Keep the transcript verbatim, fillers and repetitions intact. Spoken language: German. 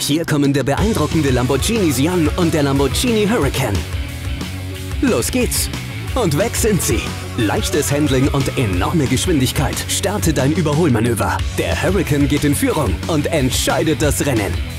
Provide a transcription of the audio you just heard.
Hier kommen der beeindruckende Lamborghini Sian und der Lamborghini Huracán. Los geht's! Und weg sind sie! Leichtes Handling und enorme Geschwindigkeit. Starte dein Überholmanöver. Der Huracán geht in Führung und entscheidet das Rennen.